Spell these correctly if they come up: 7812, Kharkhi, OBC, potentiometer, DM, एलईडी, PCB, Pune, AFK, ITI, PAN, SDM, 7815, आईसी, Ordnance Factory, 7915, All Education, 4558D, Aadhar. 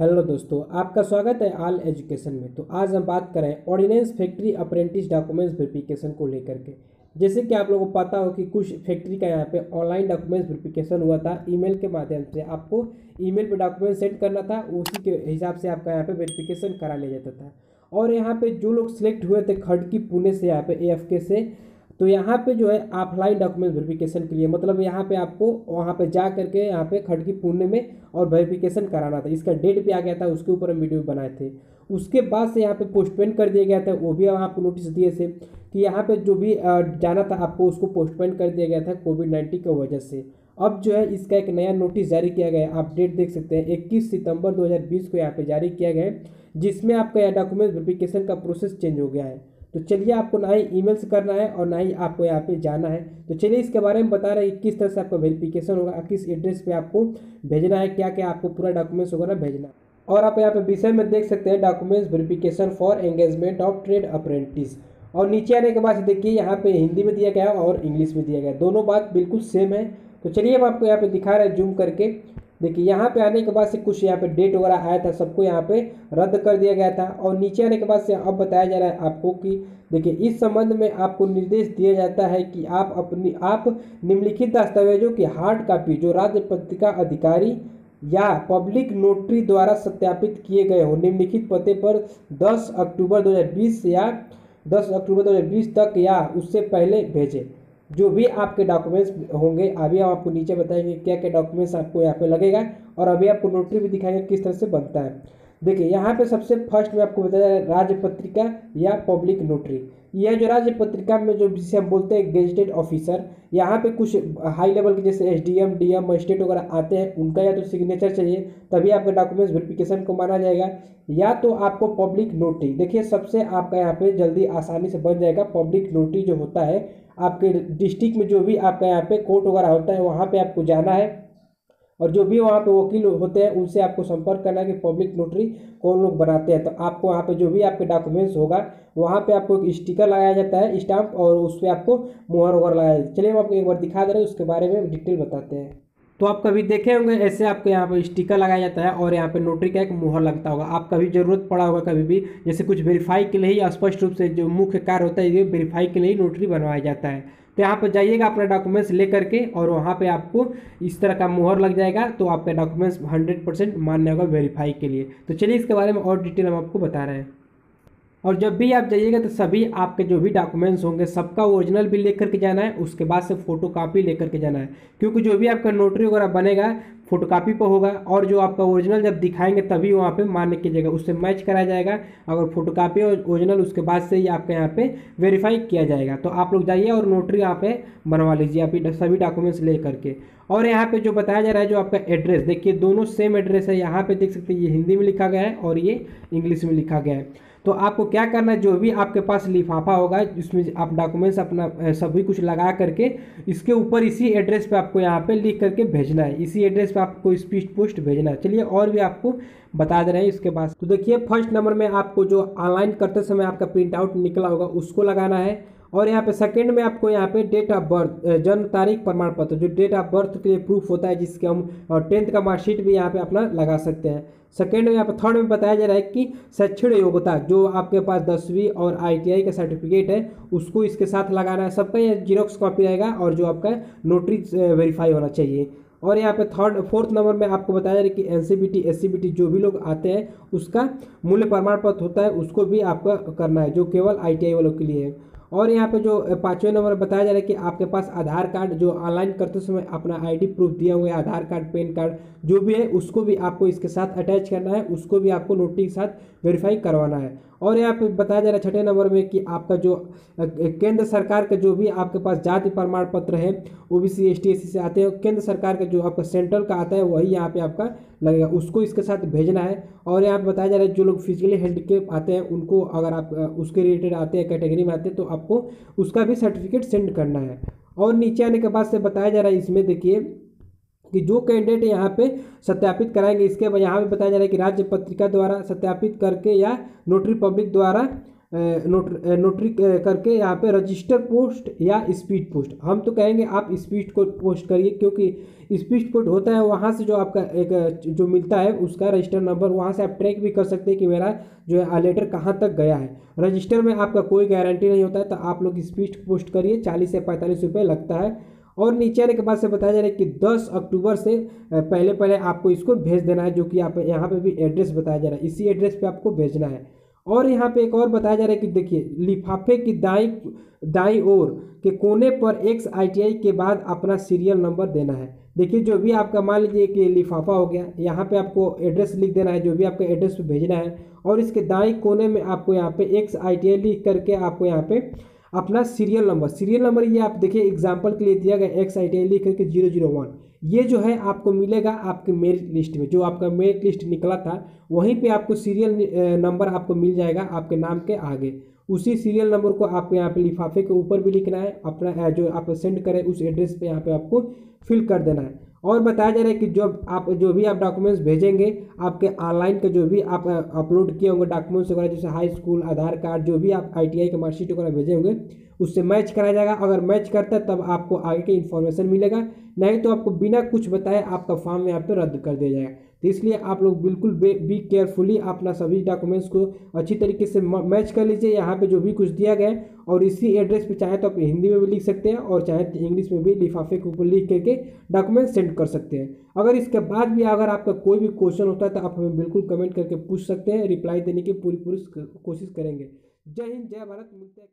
Hello दोस्तों, आपका स्वागत है ऑल एजुकेशन में। तो आज हम बात करें ordnance factory apprentice documents verification को लेकर के। जैसे कि आप लोगों को पता हो कि कुछ फैक्ट्री का यहाँ पे ऑनलाइन डॉक्यूमेंट्स वेरिफिकेशन हुआ था ईमेल के माध्यम से। आपको ईमेल पे डॉक्यूमेंट सेंड करना था, उसी के हिसाब से आपका यहाँ पर वेरिफिकेशन करा लिया जाता था। और यहाँ पर जो लोग सिलेक्ट हुए थे खड़की पुणे से, यहाँ पर AFK से, तो यहाँ पे जो है ऑफलाइन डॉक्यूमेंट वेरिफिकेशन के लिए, मतलब यहाँ पे आपको वहाँ पे जा करके यहाँ पे खड़की पुणे में और वेरिफिकेशन कराना था। इसका डेट भी आ गया था, उसके ऊपर हम वीडियो बनाए थे। उसके बाद से यहाँ पे पोस्टपेन कर दिया गया था, वो भी हम आपको नोटिस दिए थे कि यहाँ पे जो भी जाना था आपको, उसको पोस्टपेन कर दिया गया था कोविड-19 की वजह से। अब जो है इसका एक नया नोटिस जारी किया गया है, आप डेट देख सकते हैं 21 सितंबर 2020 को यहाँ पर जारी किया गया है, जिसमें आपका यह डॉक्यूमेंट वेरिफिकेशन का प्रोसेस चेंज हो गया है। तो चलिए, आपको ना ही ईमेल से करना है और ना ही आपको यहाँ पे जाना है। तो चलिए इसके बारे में बता रहे हैं किस तरह से आपका वेरिफिकेशन होगा, किस एड्रेस पे आपको भेजना है, क्या क्या आपको पूरा डॉक्यूमेंट्स वगैरह भेजना है। और आप यहाँ पे विषय में देख सकते हैं documents verification for engagement of trade apprentice. और नीचे आने के बाद देखिए यहाँ पर हिंदी में दिया गया है और इंग्लिश में दिया गया है, दोनों बात बिल्कुल सेम है। तो चलिए हम आपको यहाँ पर दिखा रहे हैं जूम करके। देखिए यहाँ पे आने के बाद से कुछ यहाँ पे डेट वगैरह आया था, सबको यहाँ पे रद्द कर दिया गया था। और नीचे आने के बाद से अब बताया जा रहा है आपको कि देखिए इस संबंध में आपको निर्देश दिया जाता है कि आप निम्नलिखित दस्तावेजों की हार्ड कापी जो राज्य पत्रिका अधिकारी या पब्लिक नोटरी द्वारा सत्यापित किए गए हो, निम्नलिखित पते पर 10 अक्टूबर 2020 या 10 अक्टूबर 2020 तक या उससे पहले भेजें। जो भी आपके डॉक्यूमेंट्स होंगे अभी हम आपको नीचे बताएंगे क्या क्या डॉक्यूमेंट्स आपको यहाँ पे लगेगा, और अभी आपको नोटरी भी दिखाएंगे किस तरह से बनता है। देखिए यहाँ पे सबसे फर्स्ट में आपको बताया राज्य पत्रिका या पब्लिक नोटरी। यह जो राज्य पत्रिका में जो जिसे हम बोलते हैं गेजेटेड ऑफिसर, यहाँ पे कुछ हाई लेवल के जैसे SDM DM मजिस्ट्रेट वगैरह आते हैं, उनका या तो सिग्नेचर चाहिए तभी आपका डॉक्यूमेंट्स वेरिफिकेशन को माना जाएगा, या तो आपको पब्लिक नोटरी। देखिए सबसे आपका यहाँ पे जल्दी आसानी से बन जाएगा पब्लिक नोटरी, जो होता है आपके डिस्ट्रिक्ट में जो भी आपका यहाँ पे कोर्ट वगैरह होता है वहाँ पे आपको जाना है, और जो भी वहाँ पे वकील होते हैं उनसे आपको संपर्क करना है कि पब्लिक नोटरी कौन लोग बनाते हैं। तो आपको वहाँ पे जो भी आपके डॉक्यूमेंट्स होगा वहाँ पे आपको एक स्टिकर लगाया जाता है, स्टाम्प, और उस पर आपको मुहर वगैरह लगाया जाता है। चलिए हम आपको एक बार दिखा दे रहे हैं, उसके बारे में डिटेल बताते हैं। तो आप कभी देखे होंगे ऐसे आपके यहाँ पे स्टिकर लगाया जाता है और यहाँ पे नोटरी का एक मुहर लगता होगा। आप कभी ज़रूरत पड़ा होगा कभी भी, जैसे कुछ वेरीफाई के लिए ही, स्पष्ट रूप से जो मुख्य कार्य होता है ये वेरीफाई के लिए ही नोटरी बनवाया जाता है। तो यहाँ पर जाइएगा अपना डॉक्यूमेंट्स ले करके, और वहाँ पे आपको इस तरह का मुहर लग जाएगा, तो आपका डॉक्यूमेंट्स 100% मान्य होगा वेरीफाई के लिए। तो चलिए इसके बारे में और डिटेल हम आपको बता रहे हैं। और जब भी आप जाइएगा तो सभी आपके जो भी डॉक्यूमेंट्स होंगे सबका ओरिजिनल भी लेकर के जाना है, उसके बाद से फोटो कापी लेकर के जाना है, क्योंकि जो भी आपका नोटरी वगैरह बनेगा फोटो कापी पर होगा, और जो आपका ओरिजिनल जब दिखाएंगे तभी वहाँ पे मान्य की जाएगा, उससे मैच कराया जाएगा। अगर फोटो कापी और ओरिजिनल, उसके बाद से ही आपके यहाँ पे वेरीफाई किया जाएगा। तो आप लोग जाइए और नोटरी यहाँ पे बनवा लीजिए आप सभी डॉक्यूमेंट्स ले करके। और यहाँ पे जो बताया जा रहा है जो आपका एड्रेस, देखिए दोनों सेम एड्रेस है, यहाँ पर देख सकते हैं ये हिंदी में लिखा गया है और ये इंग्लिश में लिखा गया है। तो आपको क्या करना है, जो भी आपके पास लिफाफा होगा उसमें आप डॉक्यूमेंट्स अपना सभी कुछ लगा करके इसके ऊपर इसी एड्रेस पे आपको यहाँ पे लिख करके भेजना है, इसी एड्रेस पे आपको स्पीड पोस्ट भेजना है। चलिए और भी आपको बता दे रहे हैं इसके बाद। तो देखिए फर्स्ट नंबर में आपको जो ऑनलाइन करते समय आपका प्रिंट आउट निकला होगा उसको लगाना है, और यहाँ पे सेकंड में आपको यहाँ पे डेट ऑफ बर्थ, जन्म तारीख प्रमाण पत्र, जो डेट ऑफ बर्थ के लिए प्रूफ होता है, जिसके हम 10th का मार्कशीट भी यहाँ पे अपना लगा सकते हैं। सेकंड में यहाँ पे थर्ड में बताया जा रहा है कि शैक्षणिक योग्यता, जो आपके पास 10वीं और ITI का सर्टिफिकेट है उसको इसके साथ लगाना है, सबका ये जीरोक्स कॉपी रहेगा, और जो आपका नोटरी वेरीफाई होना चाहिए। और यहाँ पे फोर्थ नंबर में आपको बताया जा रहा है कि NC जो भी लोग आते हैं उसका मूल्य प्रमाण पत्र होता है, उसको भी आपका करना है, जो केवल ITI वालों के लिए है। और यहाँ पे जो पाँचवें नंबर बताया जा रहा है कि आपके पास आधार कार्ड, जो ऑनलाइन करते समय अपना ID प्रूफ दिया हुआ है, आधार कार्ड, पैन कार्ड जो भी है उसको भी आपको इसके साथ अटैच करना है, उसको भी आपको नोटरी के साथ वेरीफाई करवाना है। और यहाँ पे बताया जा रहा है छठे नंबर में कि आपका जो केंद्र सरकार का जो भी आपके पास जाति प्रमाण पत्र है, OBC ST SC से आते हैं, केंद्र सरकार का जो आपका सेंट्रल का आता है वही यहाँ पे आपका लगेगा, उसको इसके साथ भेजना है। और यहाँ पे बताया जा रहा है जो लोग फिजिकली हैंडीकेप आते हैं उनको, अगर आप उसके रिलेटेड आते हैं, कैटेगरी में आते हैं, तो आपको उसका भी सर्टिफिकेट सेंड करना है। और नीचे आने के बाद से बताया जा रहा है इसमें देखिए कि जो कैंडिडेट यहाँ पे सत्यापित कराएंगे, इसके यहाँ पे बताया जा रहा है कि राज्य पत्रिका द्वारा सत्यापित करके या नोटरी पब्लिक द्वारा नोटरी करके यहाँ पे रजिस्टर पोस्ट या स्पीड पोस्ट, हम तो कहेंगे आप स्पीड को पोस्ट करिए, क्योंकि स्पीड पोस्ट होता है वहाँ से जो आपका एक जो मिलता है उसका रजिस्टर नंबर, वहाँ से आप ट्रैक भी कर सकते हैं कि मेरा जो है लेटर कहाँ तक गया है। रजिस्टर में आपका कोई गारंटी नहीं होता है, तो आप लोग स्पीड पोस्ट करिए, 40 से 45 रुपये लगता है। और नीचे आने के बाद से बताया जा रहा है कि 10 अक्टूबर से पहले पहले आपको इसको भेज देना है, जो कि आप यहाँ पे भी एड्रेस बताया जा रहा है, इसी एड्रेस पे आपको भेजना है। और यहाँ पे एक और बताया जा रहा है कि देखिए, लिफाफे की दाई ओर के कोने पर एक्स ITI के बाद अपना सीरियल नंबर देना है। देखिए जो भी आपका, मान लीजिए कि लिफाफा हो गया, यहाँ पे आपको एड्रेस लिख देना है, जो भी आपका एड्रेस पे भेजना है, और इसके दाएँ कोने में आपको यहाँ पे एक्स ITI लिख करके आपको यहाँ पे अपना सीरियल नंबर ये आप देखिए एग्जाम्पल के लिए दिया गया, XITI लिख करके 001, ये जो है आपको मिलेगा आपके मेरिट लिस्ट में, जो आपका मेरिट लिस्ट निकला था वहीं पे आपको सीरियल नंबर आपको मिल जाएगा आपके नाम के आगे। उसी सीरियल नंबर को आपको यहाँ पे लिफाफे के ऊपर भी लिखना है, अपना जो आप सेंड करें उस एड्रेस पे यहाँ पे आपको फिल कर देना है। और बताया जा रहा है कि जो भी आप डॉक्यूमेंट्स भेजेंगे, आपके ऑनलाइन का जो भी आप अपलोड किए होंगे डॉक्यूमेंट्स वगैरह, जैसे हाई स्कूल, आधार कार्ड, जो भी आप ITI के मार्कशीट वगैरह भेजे होंगे, उससे मैच कराया जाएगा। अगर मैच करता है तब आपको आगे की इन्फॉर्मेशन मिलेगा, नहीं तो आपको बिना कुछ बताए आपका फॉर्म यहाँ पर रद्द कर दिया जाएगा। तो इसलिए आप लोग बिल्कुल बी केयरफुली अपना सभी डॉक्यूमेंट्स को अच्छी तरीके से मैच कर लीजिए, यहाँ पे जो भी कुछ दिया गया है। और इसी एड्रेस पे चाहे तो आप हिंदी में भी लिख सकते हैं और चाहे तो इंग्लिश में भी लिफाफे के ऊपर लिख करके डॉक्यूमेंट सेंड कर सकते हैं। अगर इसके बाद भी अगर आपका कोई भी क्वेश्चन होता है तो आप हमें बिल्कुल कमेंट करके पूछ सकते हैं, रिप्लाई देने की पूरी कोशिश करेंगे। जय हिंद, जय भारत, मिलते हैं।